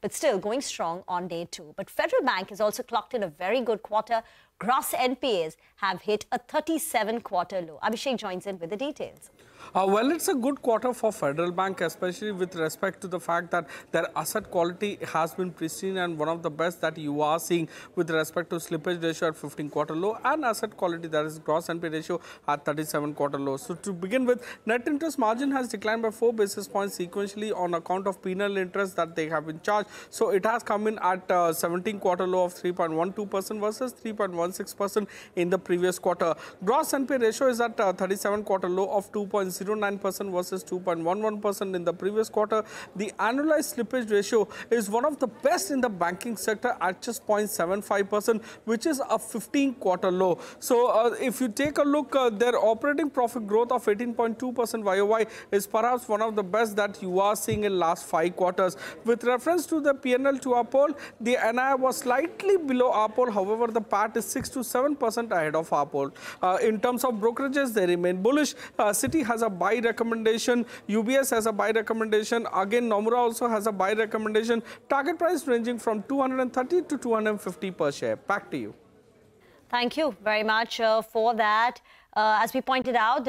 but still going strong on day two. But Federal Bank has also clocked in a very good quarter. Gross NPAs have hit a 37-quarter low. Abhishek joins in with the details. Well, it's a good quarter for Federal Bank, especially with respect to the fact that their asset quality has been pristine and one of the best that you are seeing with respect to slippage ratio at 15-quarter low and asset quality, that is gross NPA ratio, at 37-quarter low. So to begin with, net interest margin has declined by 4 basis points sequentially on account of penal interest that they have been charged. So it has come in at 17-quarter low of 3.12% versus 3.16% in the previous quarter. Gross NPA ratio is at 37-quarter low of 2.09% versus 2.11% in the previous quarter. The annualized slippage ratio is one of the best in the banking sector at just 0.75%, which is a 15-quarter low. So if you take a look, their operating profit growth of 18.2% YOY is perhaps one of the best that you are seeing in last 5 quarters. With reference to the P&L to our poll, the NII was slightly below our poll. However, the PAT is 6 to 7% ahead of our poll. In terms of brokerages, they remain bullish. Citi has a buy recommendation, UBS has a buy recommendation, again Nomura also has a buy recommendation. Target price ranging from 230 to 250 per share. Back to you. Thank you very much for that. As we pointed out,